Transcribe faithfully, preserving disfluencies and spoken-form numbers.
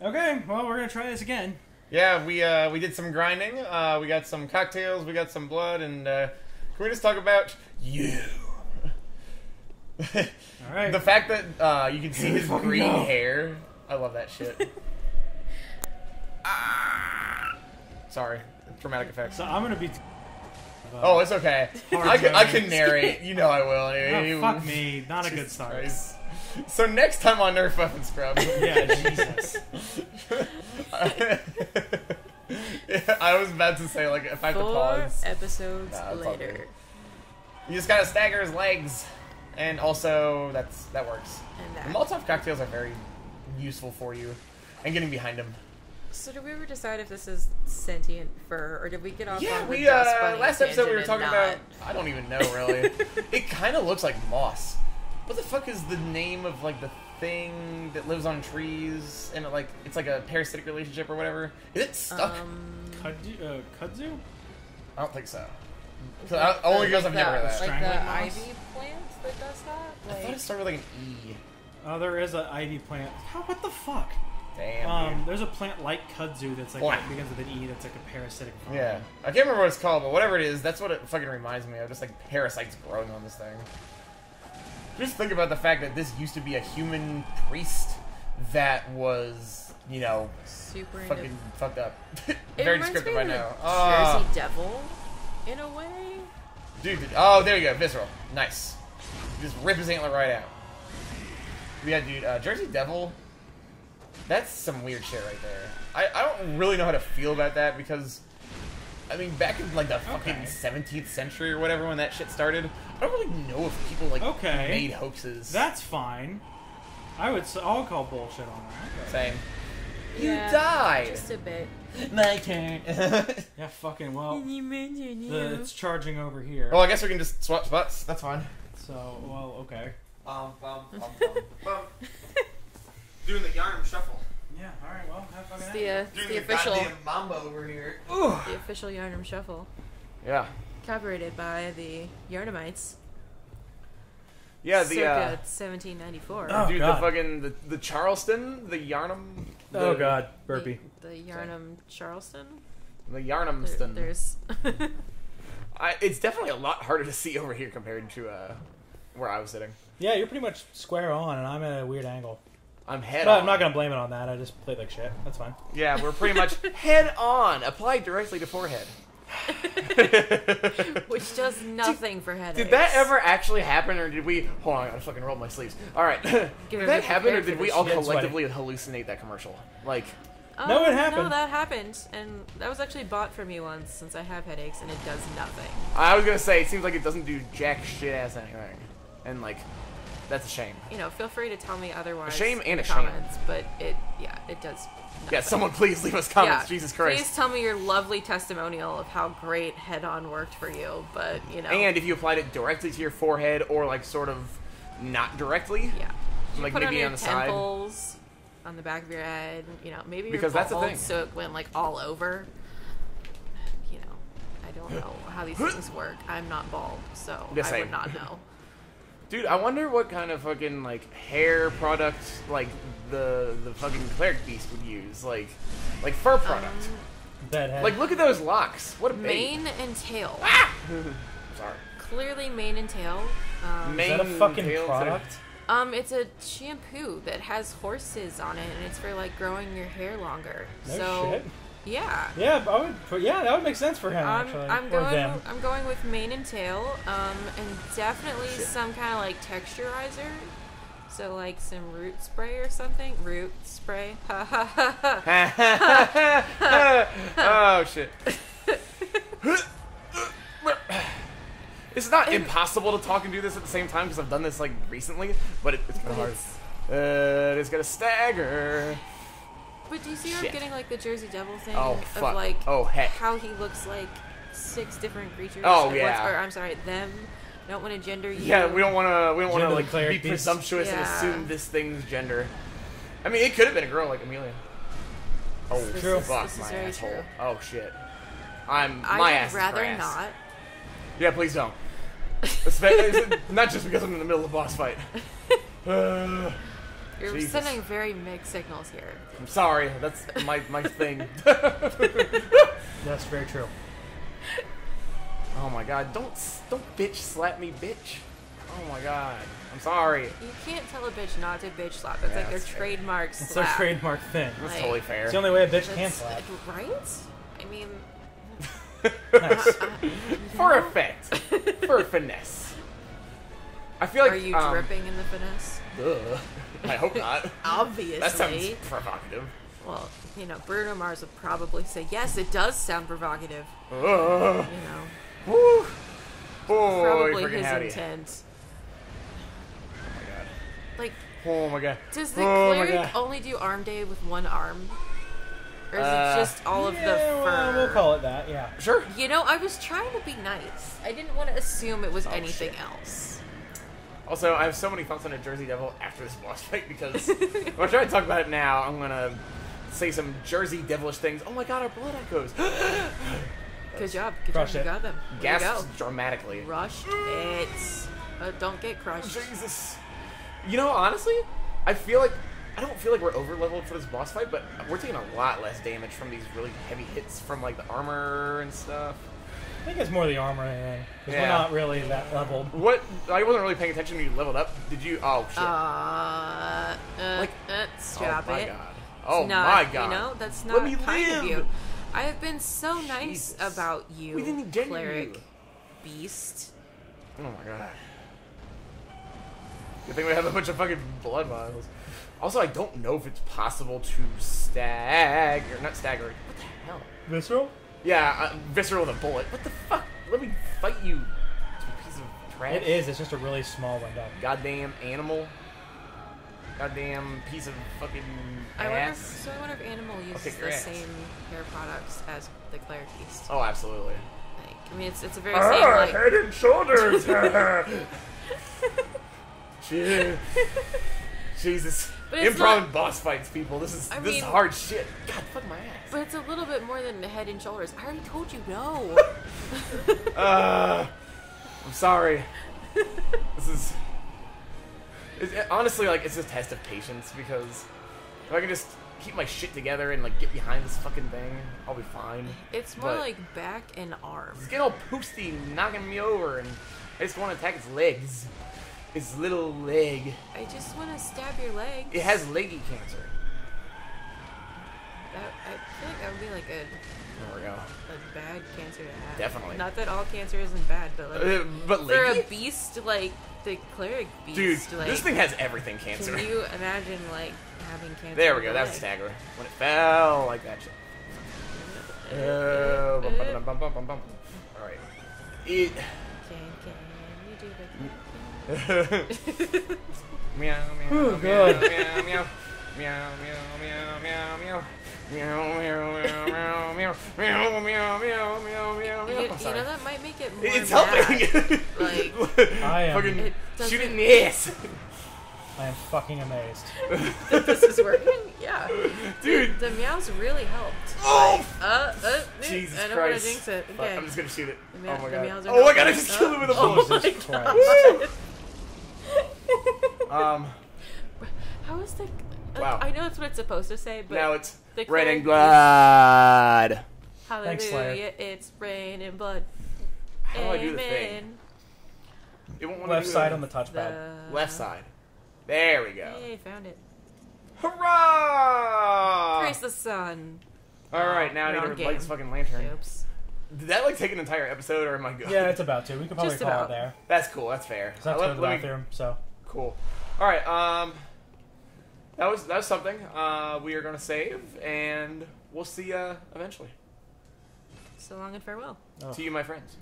Okay, well, we're going to try this again. Yeah, we uh, we did some grinding. Uh, we got some cocktails, we got some blood, and uh, can we just talk about you? All right. The fact that uh, you can see his green no. hair. I love that shit. ah. Sorry. Dramatic effects. So I'm going to be... Uh, oh, it's okay. I can, I can narrate. You know I will. Oh, fuck me. Not a Jesus good start. Christ. So next time on Nerf Up and Scrub. Yeah, Jesus. I, I was about to say, like, if I could pause. Four episodes nah, later. You just gotta stagger his legs. And also, that's that works. And that. The Molotov cocktails are very useful for you. And getting behind him. So did we ever decide if this is sentient fur, or did we get off yeah, on the Yeah, uh, we, last episode we were talking about, I don't even know, really. It kind of looks like moss. What the fuck is the name of, like, the thing that lives on trees, and, it, like, it's like a parasitic relationship or whatever? Is it stuck? Um, Kudzu? Uh, Kudzu? I don't think so. Like, I, only because like I've never heard that. Like the ivy plant that does that? Like... I thought it started with, like, an E. Oh, there is an ivy plant. How? What the fuck? Damn, um, there's a plant like kudzu that's like wow. begins with an E that's like a parasitic problem. Yeah, I can't remember what it's called, but whatever it is, that's what it fucking reminds me of. Just like parasites growing on this thing. Just think about the fact that this used to be a human priest that was, you know, super fucking into... fucked up. Very descriptive right now. Uh, Jersey Devil, in a way. Dude, oh there you go, visceral, nice. Just rip his antler right out. Yeah, dude, uh, Jersey Devil. That's some weird shit right there. I, I don't really know how to feel about that because, I mean, back in like the fucking okay. seventeenth century or whatever when that shit started, I don't really know if people like okay. made hoaxes. That's fine. I would I'll call bullshit on that. Same. Yeah, you died. Just a bit. My turn. Yeah, fucking well. The, it's charging over here. Oh, I guess we can just swap spots. That's fine. So, well, okay. Um, bum, bum, bum, bum. Doing the Yharnam shuffle. Yeah, alright, well, have fun. It's the, uh, it's the, the official mambo over here. Ooh. The official Yharnam shuffle. Yeah. Copyrighted by the Yharnamites. Yeah, the circa uh, seventeen ninety-four. Oh, dude, god. the fucking the, the Charleston, the Yharnam. The, oh god, burpee. The, the Yharnam Charleston. The Yharnamston. There, there's. I, it's definitely a lot harder to see over here compared to uh, where I was sitting. Yeah, you're pretty much square on, and I'm at a weird angle. I'm head but on. I'm not going to blame it on that. I just played like shit. That's fine. Yeah, we're pretty much head on. Applied directly to forehead. Which does nothing did, for headaches. Did that ever actually happen, or did we... Hold on, I gotta fucking roll my sleeves. All right. Did that happen, or did we all collectively hallucinate that commercial? Like... Um, no, it happened. No, that happened, and that was actually bought for me once, since I have headaches, and it does nothing. I was going to say, it seems like it doesn't do jack shit ass anything. And, like... That's a shame. You know, feel free to tell me otherwise. A shame and in a comments, shame. But it, yeah, it does. Nothing. Yeah, someone please leave us comments. Yeah, Jesus Christ. Please tell me your lovely testimonial of how great Head On worked for you. But you know, and if you applied it directly to your forehead or like sort of not directly, yeah, you like put maybe it on, on the temples, side, on the back of your head. You know, maybe because that's the thing. So it went like all over. You know, I don't know how these things work. I'm not bald, so yes, I same. would not know. Dude, I wonder what kind of fucking, like, hair product, like, the the fucking cleric beast would use. Like, like fur product. Um, that head. Like, look at those locks. What a Mane bait. and Tail. Ah! Sorry. Clearly Mane and Tail. Um, Mane Is that a fucking tail product? Um, it's a shampoo that has horses on it, and it's for, like, growing your hair longer. No so, shit. Yeah. Yeah, I would, yeah, that would make sense for him, um, actually. I'm going, them. I'm going with Mane and Tail, um, and definitely Shit. some kind of, like, texturizer. So, like, some root spray or something. Root spray. Ha, ha, ha, ha. ha, ha. Oh, shit. It's not impossible to talk and do this at the same time, because I've done this, like, recently, but it, it's kind of hard. Uh, it's gonna stagger. But do you see how I'm getting, like, the Jersey Devil thing? Oh, fuck. Of, like, oh, heck. How he looks like six different creatures. Oh, yeah. Once, or, I'm sorry, them. Don't want to gender you. Yeah, we don't want to, we don't want to, like, be beast. presumptuous yeah. and assume this thing's gender. I mean, it could have been a girl like Amelia. Oh, this true. Is, fuck this my asshole. True. Oh, shit. I'm, I my ass I would rather is not. Yeah, please don't. Not just because I'm in the middle of a boss fight. Uh... You're Jesus. Sending very mixed signals here. I'm sorry. That's my, my thing. That's very true. Oh my god. Don't don't bitch slap me, bitch. Oh my god. I'm sorry. You can't tell a bitch not to bitch slap. That's yeah, like their trademark slap. It's their trademark thing. That's like, totally fair. It's the only way a bitch can slap. Right? I mean... Nice. uh, uh, For effect. For finesse. I feel like... Are you um, dripping in the finesse? Ugh. I hope not. Obviously. That sounds provocative. Well, you know, Bruno Mars would probably say, yes, it does sound provocative. Ugh. You know. Woo. Boy, probably his howdy. Intent. Oh my god. Like... Oh my god. Does the oh cleric only do arm day with one arm? Or is uh, it just all of yeah, the fur? Well, we'll call it that, yeah. Sure. You know, I was trying to be nice. I didn't want to assume it was oh, anything shit. else. Also, I have so many thoughts on a Jersey Devil after this boss fight because if I try to talk about it now, I'm going to say some Jersey Devilish things. Oh my god, our blood echoes. Good job. Good Crush job. It. You got them. Gasped go. dramatically. Rushed it. Uh, don't get crushed. Jesus. You know, honestly, I feel like... I don't feel like we're over-leveled for this boss fight, but we're taking a lot less damage from these really heavy hits from, like, the armor and stuff. I think it's more the armor, anyway. Because yeah. we're not really that leveled. What? I wasn't really paying attention when you leveled up. Did you? Oh, shit. Uh, uh, like, uh, stop oh, my it. God. Oh, it's not, my God. You know, that's not Let me kind live. of you. I have been so nice Jesus. about you, we didn't get cleric you. beast. Oh, my God. Good thing we have a bunch of fucking blood vials. Also, I don't know if it's possible to stagger. Not stagger. What the hell? Visceral? Yeah, uh, visceral with a bullet. What the fuck? Let me fight you. You piece of trash. It is. It's just a really small window. Goddamn animal. Goddamn piece of fucking ass. I wonder if, so I wonder if animal uses the ass. same hair products as the cleric beast. Oh, absolutely. Like, I mean, it's, it's a very ah, same, like... Head and shoulders! Shit. Jesus. Improv not, and boss fights, people. This is I this mean, is hard shit. God, fuck my ass. But it's a little bit more than head and shoulders. I already told you no. uh, I'm sorry. This is... It's, it, honestly, like, it's a test of patience, because if I can just keep my shit together and, like, get behind this fucking thing, I'll be fine. It's more but like back and arm. It's getting all poosty, knocking me over, and I just want to attack its legs. His little leg. I just want to stab your leg. It has leggy cancer. That, I feel like that would be like a... There we go. A bad cancer to have. Definitely. Not that all cancer isn't bad, but like... Uh, but for leggy? a beast like the cleric beast, dude, like... this thing has everything cancer. Can you imagine like having cancer? There we go. That was stagger. When it fell like that shit. Uh, uh, uh, bum, bum, bum, bum. All right. It... Can, can you do that? meow, meow, oh, God. meow, meow, meow, meow, meow, meow, meow, meow, meow, meow, meow, meow, meow, meow, meow, meow, meow. You know that might make it more. It's helping. Like, I am. Fucking shoot it in the ass. I am fucking amazed. That this is working? Yeah, dude. The meows really helped. Oh, uh, uh, Jesus I don't Christ! Want to jinx it. Okay. I'm just gonna shoot it. Oh my god! Oh my god! I just killed it with a bullet. Jesus Christ! Um, how is the? Uh, wow. I know that's what it's supposed to say, but now it's the rain and blood. Hallelujah! Thanks, Slayer. It's rain and blood. How Amen. do I do the thing? It won't want Left to do side it. on the touchpad. The... Left side. There we go. Yay! Found it. Hurrah! Praise the sun. All right, now I need to light this fucking lantern. Oops. Did that like take an entire episode, or am I good? Yeah, it's about to. We could probably call it there. That's cool. That's fair. It's not to the bathroom, so. Cool. All right. Um, that was that was something. Uh, we are gonna save, and we'll see you uh, eventually. So long and farewell. Oh. To you, my friends.